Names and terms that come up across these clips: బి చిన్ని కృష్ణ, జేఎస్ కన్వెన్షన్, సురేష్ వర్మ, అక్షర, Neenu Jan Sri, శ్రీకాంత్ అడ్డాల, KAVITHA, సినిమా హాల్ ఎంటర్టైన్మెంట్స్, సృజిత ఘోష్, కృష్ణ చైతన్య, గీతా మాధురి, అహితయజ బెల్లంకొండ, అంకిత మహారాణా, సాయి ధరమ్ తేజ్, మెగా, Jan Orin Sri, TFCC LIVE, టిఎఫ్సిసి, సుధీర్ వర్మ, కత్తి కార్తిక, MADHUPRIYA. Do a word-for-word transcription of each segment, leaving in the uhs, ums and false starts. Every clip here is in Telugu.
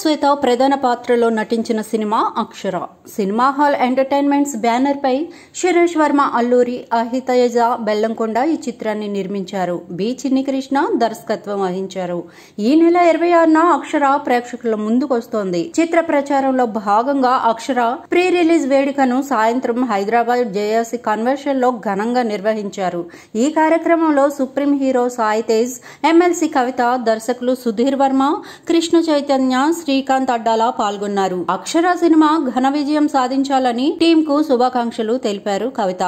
శ్వేత ప్రధాన పాత్రలో నటించిన cinema అక్షర. సినిమా హాల్ ఎంటర్టైన్మెంట్స్ banner పై సురేష్ వర్మ, అల్లూరి, అహితయజ బెల్లంకొండ ఈ చిత్రాన్ని నిర్మించారు. బి చిన్ని కృష్ణ దర్శకత్వం వహించారు. ఈ నెల ఇరవై ఆరున అక్షర ప్రేక్షకుల ముందుకు వస్తోంది. చిత్ర ప్రచారంలో భాగంగా అక్షర ప్రీ రిలీజ్ వేడుకను సాయంత్రం హైదరాబాద్ జేఎస్ కన్వెన్షన్ లో ఘనంగా నిర్వహించారు. ఈ కార్యక్రమంలో supreme hero Sai Tej, MLC Kavitha, దర్శకులు సుధీర్ వర్మ, కృష్ణ చైతన్య, శ్రీకాంత్ అడ్డాల పాల్గొన్నారు. అక్షర సినిమా ఘన విజయం సాధించాలని టీం కు శుభాకాంక్షలు తెలిపారు కవిత.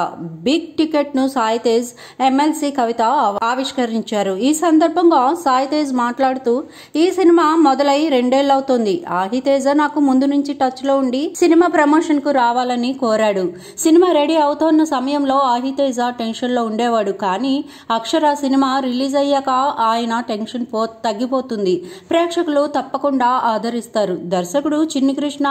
బిగ్ టికెట్ ను సాయి తేజ్, ఎమ్మెల్సీ కవిత ఆవిష్కరించారు. ఈ సందర్భంగా సాయి తేజ్ మాట్లాడుతూ, ఈ సినిమా మొదలై రెండేళ్లవుతోంది. ఆహితేజ నాకు ముందు నుంచి టచ్ లో ఉండి సినిమా ప్రమోషన్ కు రావాలని కోరాడు. సినిమా రెడీ అవుతోన్న సమయంలో ఆహితేజ టెన్షన్ లో ఉండేవాడు. కానీ అక్షర సినిమా రిలీజ్ అయ్యాక ఆయన టెన్షన్ తగ్గిపోతుంది. ప్రేక్షకులు తప్పకుండా ఆదరిస్తారు. దర్శకుడు చిన్ని కృష్ణ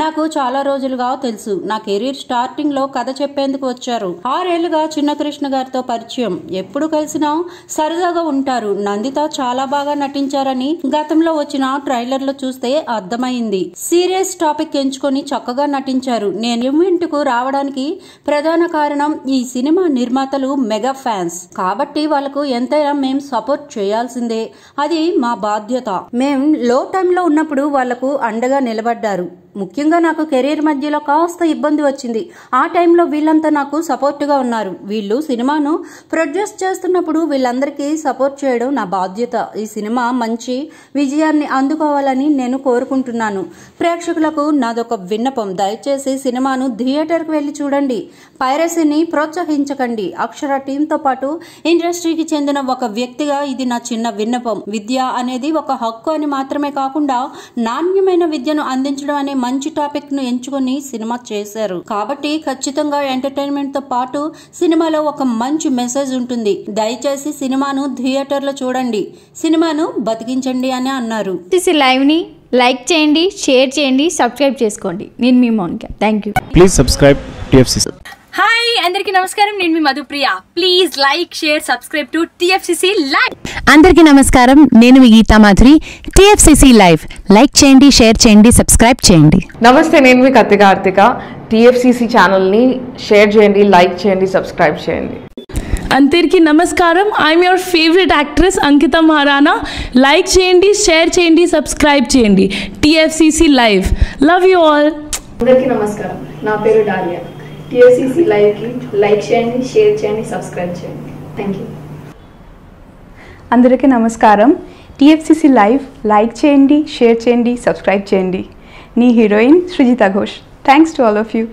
నాకు చాలా రోజులుగా తెలుసు. నా కెరీర్ స్టార్టింగ్ లో కథ చెప్పేందుకు వచ్చారు. ఆరేళ్లుగా చిన్న కృష్ణ గారితో పరిచయం. ఎప్పుడు కలిసినా సరదాగా ఉంటారు. నందిత చాలా బాగా నటించారని గతంలో వచ్చిన ట్రైలర్ లో చూస్తే అర్థమైంది. సీరియస్ టాపిక్ ఎంచుకొని చక్కగా నటించారు. నేను ఈవెంట్ కు రావడానికి ప్రధాన కారణం ఈ సినిమా నిర్మాతలు మెగా ఫ్యాన్స్ కాబట్టి వాళ్లకు ఎంతైనా మేం సపోర్ట్ చేయాల్సిందే. అది మా బాధ్యత. మేం లో టైంలో ఉన్నప్పుడు వాళ్లకు అండగా నిలబడ్డారు. ముఖ్యంగా నాకు కెరీర్ మధ్యలో కాస్త ఇబ్బంది వచ్చింది. ఆ టైంలో వీళ్ళంతా నాకు సపోర్ట్గా ఉన్నారు. వీళ్ళు సినిమాను ప్రొడ్యూస్ చేస్తున్నప్పుడు వీళ్ళందరికీ సపోర్ట్ చేయడం నా బాధ్యత. ఈ సినిమా మంచి విజయాన్ని అందుకోవాలని నేను కోరుకుంటున్నాను. ప్రేక్షకులకు నాదొక విన్నపం, దయచేసి సినిమాను థియేటర్కి వెళ్ళి చూడండి. పైరసీని ప్రోత్సహించకండి. అక్షర టీంతో పాటు ఇండస్ట్రీకి చెందిన ఒక వ్యక్తిగా ఇది నా చిన్న విన్నపం. విద్య అనేది ఒక హక్కు అని మాత్రమే కాకుండా నాణ్యమైన విద్యను అందించడం అనే మంచి టాపిక్ ను ఎంచుకుని సినిమా చేశారు కాబట్టి ఖచ్చితంగా ఎంటర్టైన్మెంట్ తో పాటు సినిమాలో ఒక మంచి మెసేజ్ ఉంటుంది. దయచేసి సినిమాను థియేటర్ లో చూడండి, సినిమాను బతికించండి అని అన్నారు. టీసీ లైవ్ ని లైక్ చేయండి, షేర్ చేయండి, సబ్స్క్రైబ్ చేసుకోండి. నేను మీ Mounika. Thank you. Please subscribe టిఎఫ్సిసి. Hi అందరికీ నమస్కారం. నేను మీ Madhupriya. Please like, share, subscribe to టిఎఫ్సిసి live. అందరికీ నమస్కారం. నేను మీ గీతా మాధురి. టిఎఫ్సిసి live like చేయండి, షేర్ చేయండి, సబ్స్క్రైబ్ చేయండి. నమస్తే, నేను మీ కత్తి కార్తిక. టిఎఫ్సిసి ఛానల్ని షేర్ చేయండి, లైక్ చేయండి, సబ్స్క్రైబ్ చేయండి. అందరికీ నమస్కారం. I'm your favourite actress అంకిత మహారాణా. Like చేయండి, షేర్ చేయండి, సబ్స్క్రైబ్ చేయండి. టిఎఫ్సిసి live love you all. అందరికీ నమస్కారం. నా పేరు డాలియా. టిఎఫ్సిసి లైవ్కి లైక్ చేయండి, షేర్ చేయండి, సబ్స్క్రైబ్ చేయండి. Thank you. అందరికీ నమస్కారం. టిఎఫ్సిసి లైవ్ లైక్ చేయండి, షేర్ చేయండి, సబ్స్క్రైబ్ చేయండి. నీ heroine సృజిత ఘోష్. Thanks to all of you.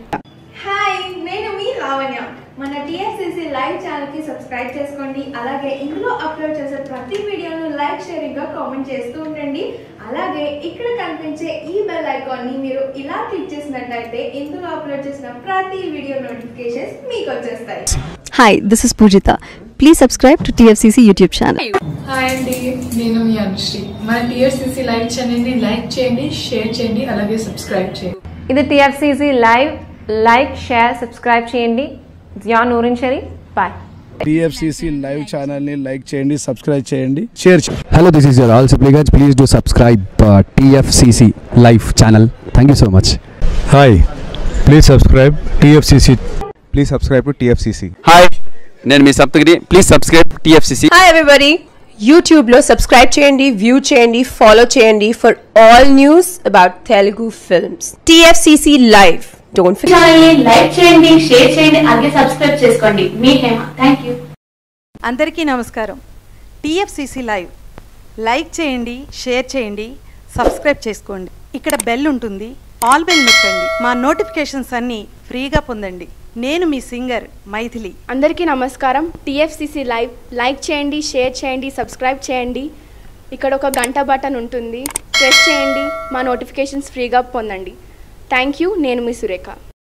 Hi, నేను మీ లావణ్య. మన టిఎఫ్సిసి లైవ్ ఛానల్కి సబ్స్క్రైబ్ చేసుకోండి. అలాగే ఇందులో అప్లోడ్ చేసే ప్రతి వీడియోను లైక్, షేరింగ్గా కామెంట్ చేస్తూ ఉండండి. అలాగే ఇక్కడ కనిపించే ఈ బెల్ ఐకాన్ని మీరు ఇలా క్లిక్ చేసినట్లయితే ఇందులో అప్లోడ్ చేసిన ప్రతి వీడియో నోటిఫికేషన్స్ మీకు వచ్చేస్తాయి. Hi, this is Poojitha. Please subscribe to T F C C YouTube channel. Hi Andy, Neenu Jan Sri. My T F C C live channel ni like cheyandi, share cheyandi, alage subscribe cheyandi. Idi T F C C live like, share, subscribe cheyandi. Jan Orin Sri. Bye. T F C C live channel ni like cheyandi, subscribe cheyandi, share cheyandi. Hello, this is your all supplicants. Please do subscribe uh, T F C C live channel. Thank you so much. Hi, please subscribe T F C C. Please subscribe to T F C C. Hi, నేను మీ Saptagiri. Please subscribe టిఎఫ్సిసి. Hi everybody. YouTube లో సబ్స్క్రైబ్ చేయండి, వ్యూ చేయండి, ఫాలో చేయండి for all news about Telugu films. టిఎఫ్సిసి live don't forget like చేయండి, షేర్ చేయండి, అలాగే సబ్స్క్రైబ్ చేసుకోండి. మీ హేమ. థాంక్యూ. అందరికీ నమస్కారం. టిఎఫ్సిసి లైవ్ లైక్ చేయండి, షేర్ చేయండి, సబ్స్క్రైబ్ చేసుకోండి. ఇక్కడ బెల్ ఉంటుంది, ఆల్ బెల్ నొక్కండి. మా నోటిఫికేషన్స్ అన్ని ఫ్రీగా పొందండి. నేను మీ సింగర్ మైథిలి. అందరికీ నమస్కారం. టిఎఫ్సిసి లైవ్ లైక్ చేయండి, షేర్ చేయండి, సబ్స్క్రైబ్ చేయండి. ఇక్కడ ఒక గంట బటన్ ఉంటుంది, ప్రెస్ చేయండి. మా నోటిఫికేషన్స్ ఫ్రీగా పొందండి. Thank you. నేను మీ సురేఖ.